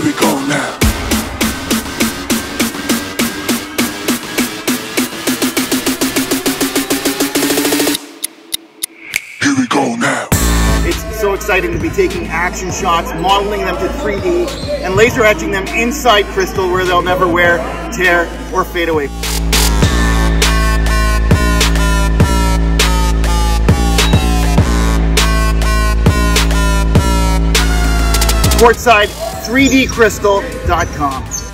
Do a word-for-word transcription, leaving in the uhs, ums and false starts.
Here we go now. Here we go now. It's so exciting to be taking action shots, modeling them to three D, and laser etching them inside Crystal where they'll never wear, tear, or fade away. Courtside three D crystal dot com.